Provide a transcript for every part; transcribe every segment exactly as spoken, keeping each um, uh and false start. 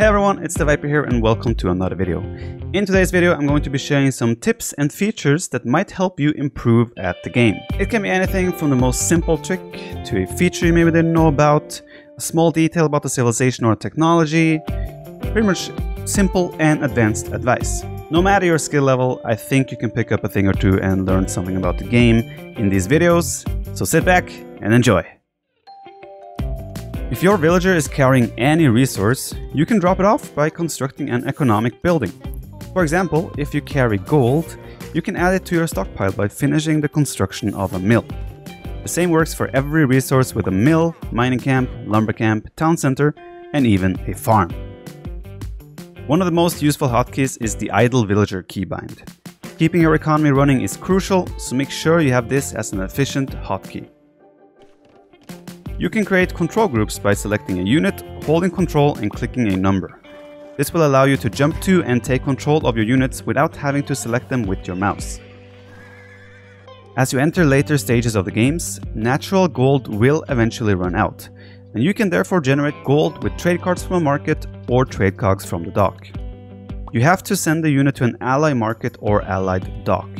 Hey everyone, it's the Viper here and welcome to another video. In today's video I'm going to be sharing some tips and features that might help you improve at the game. It can be anything from the most simple trick to a feature you maybe didn't know about, a small detail about the civilization or technology, pretty much simple and advanced advice. No matter your skill level, I think you can pick up a thing or two and learn something about the game in these videos, so sit back and enjoy. If your villager is carrying any resource, you can drop it off by constructing an economic building. For example, if you carry gold, you can add it to your stockpile by finishing the construction of a mill. The same works for every resource with a mill, mining camp, lumber camp, town center, and even a farm. One of the most useful hotkeys is the idle villager keybind. Keeping your economy running is crucial, so make sure you have this as an efficient hotkey. You can create control groups by selecting a unit, holding control and clicking a number. This will allow you to jump to and take control of your units without having to select them with your mouse. As you enter later stages of the games, natural gold will eventually run out, and you can therefore generate gold with trade cards from a market or trade cogs from the dock. You have to send the unit to an ally market or allied dock.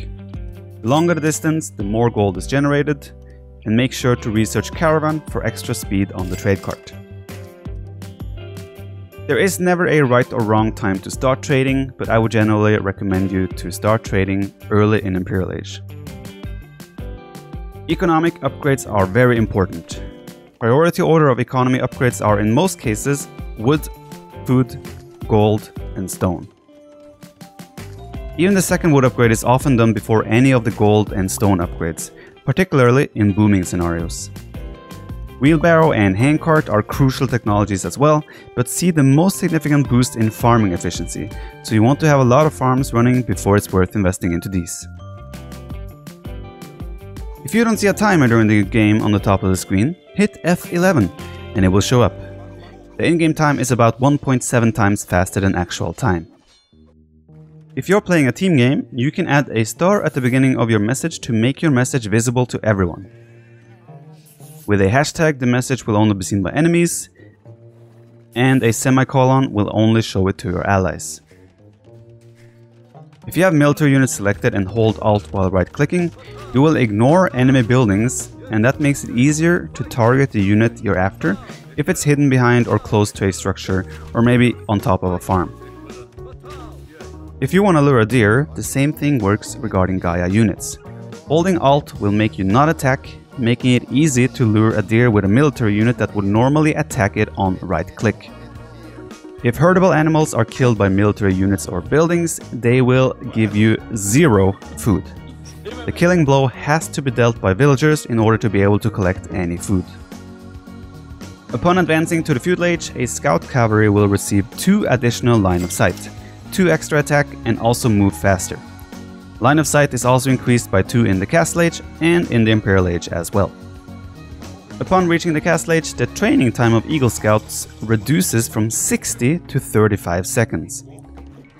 The longer the distance, the more gold is generated. And make sure to research Caravan for extra speed on the trade cart. There is never a right or wrong time to start trading, but I would generally recommend you to start trading early in Imperial Age. Economic upgrades are very important. Priority order of economy upgrades are in most cases wood, food, gold, and stone. Even the second wood upgrade is often done before any of the gold and stone upgrades, particularly in booming scenarios. Wheelbarrow and handcart are crucial technologies as well, but see the most significant boost in farming efficiency, so you want to have a lot of farms running before it's worth investing into these. If you don't see a timer during the game on the top of the screen, hit F eleven and it will show up. The in-game time is about one point seven times faster than actual time. If you're playing a team game, you can add a star at the beginning of your message to make your message visible to everyone. With a hashtag, the message will only be seen by enemies, and a semicolon will only show it to your allies. If you have military units selected and hold Alt while right-clicking, you will ignore enemy buildings, and that makes it easier to target the unit you're after if it's hidden behind or close to a structure, or maybe on top of a farm. If you want to lure a deer, the same thing works regarding Gaia units. Holding Alt will make you not attack, making it easy to lure a deer with a military unit that would normally attack it on right click. If herdable animals are killed by military units or buildings, they will give you zero food. The killing blow has to be dealt by villagers in order to be able to collect any food. Upon advancing to the feudal age, a scout cavalry will receive two additional line of sight, two extra attack, and also move faster. Line of sight is also increased by two in the Castle Age and in the Imperial Age as well. Upon reaching the Castle Age, the training time of Eagle Scouts reduces from sixty to thirty-five seconds.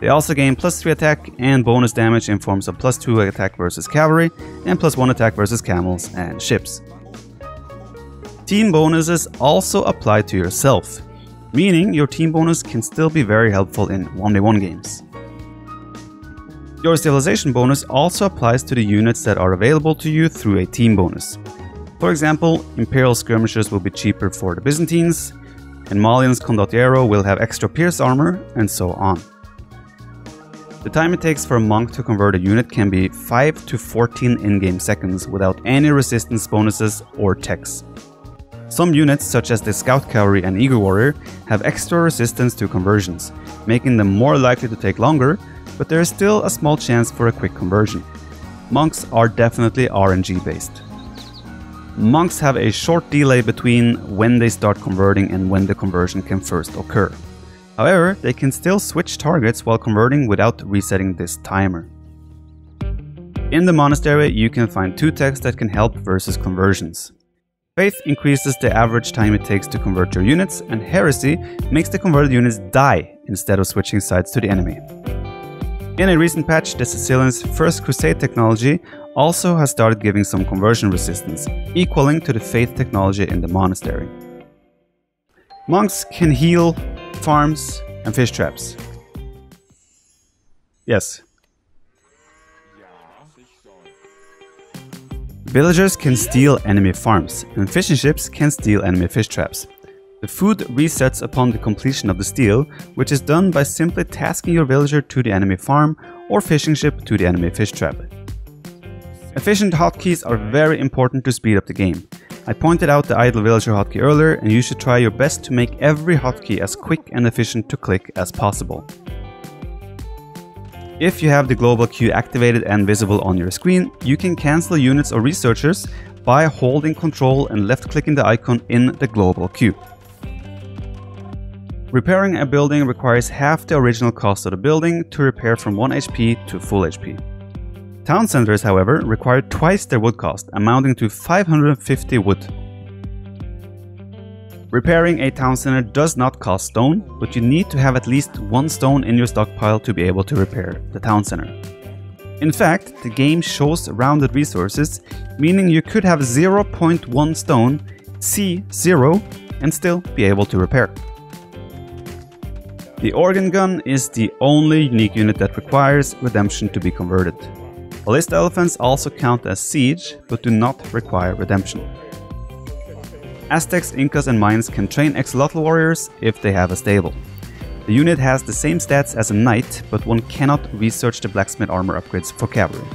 They also gain plus three attack and bonus damage in forms of plus two attack versus cavalry and plus one attack versus camels and ships. Team bonuses also apply to yourself, meaning your team bonus can still be very helpful in one v one games. Your civilization bonus also applies to the units that are available to you through a team bonus. For example, Imperial skirmishers will be cheaper for the Byzantines, and Malian's condottiero will have extra pierce armor, and so on. The time it takes for a monk to convert a unit can be five to fourteen in-game seconds without any resistance bonuses or techs. Some units, such as the Scout Cavalry and Eagle Warrior, have extra resistance to conversions, making them more likely to take longer, but there is still a small chance for a quick conversion. Monks are definitely R N G based. Monks have a short delay between when they start converting and when the conversion can first occur. However, they can still switch targets while converting without resetting this timer. In the monastery, you can find two texts that can help versus conversions. Faith increases the average time it takes to convert your units, and heresy makes the converted units die instead of switching sides to the enemy. In a recent patch, the Sicilian's first crusade technology also has started giving some conversion resistance, equaling to the faith technology in the monastery. Monks can heal, farms, And fish traps. Yes. Villagers can steal enemy farms, and fishing ships can steal enemy fish traps. The food resets upon the completion of the steal, which is done by simply tasking your villager to the enemy farm or fishing ship to the enemy fish trap. Efficient hotkeys are very important to speed up the game. I pointed out the idle villager hotkey earlier, and you should try your best to make every hotkey as quick and efficient to click as possible. If you have the global queue activated and visible on your screen, you can cancel units or researchers by holding control and left clicking the icon in the global queue. Repairing a building requires half the original cost of the building to repair from one H P to full H P. Town centers, however, require twice their wood cost, amounting to five hundred fifty wood. Repairing a town center does not cost stone, but you need to have at least one stone in your stockpile to be able to repair the town center. In fact, the game shows rounded resources, meaning you could have zero point one stone, C zero, and still be able to repair. The Organ Gun is the only unique unit that requires redemption to be converted. Ballista Elephants also count as siege, but do not require redemption. Aztecs, Incas and Mayans can train Xolotl Warriors if they have a stable. The unit has the same stats as a knight, but one cannot research the blacksmith armor upgrades for cavalry.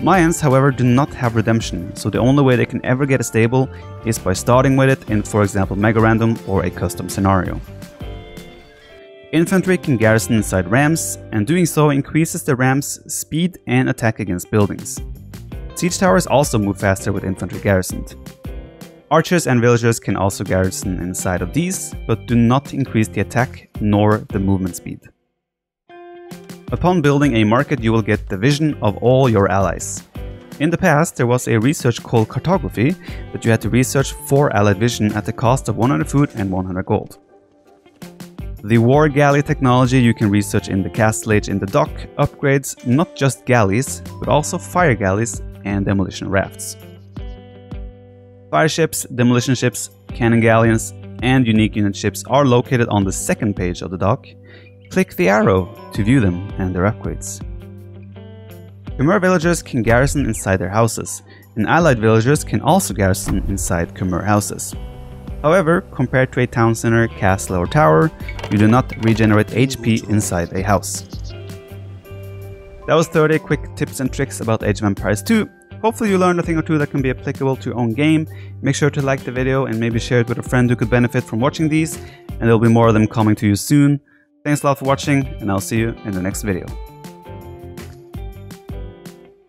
Mayans, however, do not have redemption, so the only way they can ever get a stable is by starting with it in, for example, Mega Random or a custom scenario. Infantry can garrison inside rams, and doing so increases the ram's speed and attack against buildings. Siege towers also move faster with infantry garrisoned. Archers and villagers can also garrison inside of these, but do not increase the attack nor the movement speed. Upon building a market, you will get the vision of all your allies. In the past, there was a research called cartography, but you had to research four allied vision at the cost of one hundred food and one hundred gold. The war galley technology you can research in the castle age in the dock upgrades not just galleys, but also fire galleys and demolition rafts. Fire ships, demolition ships, cannon galleons and unique unit ships are located on the second page of the dock. Click the arrow to view them and their upgrades. Khmer villagers can garrison inside their houses, and allied villagers can also garrison inside Khmer houses. However, compared to a town center, castle or tower, you do not regenerate H P inside a house. That was thirty quick tips and tricks about Age of Empires two. Hopefully you learned a thing or two that can be applicable to your own game. Make sure to like the video and maybe share it with a friend who could benefit from watching these, and there will be more of them coming to you soon. Thanks a lot for watching, and I'll see you in the next video.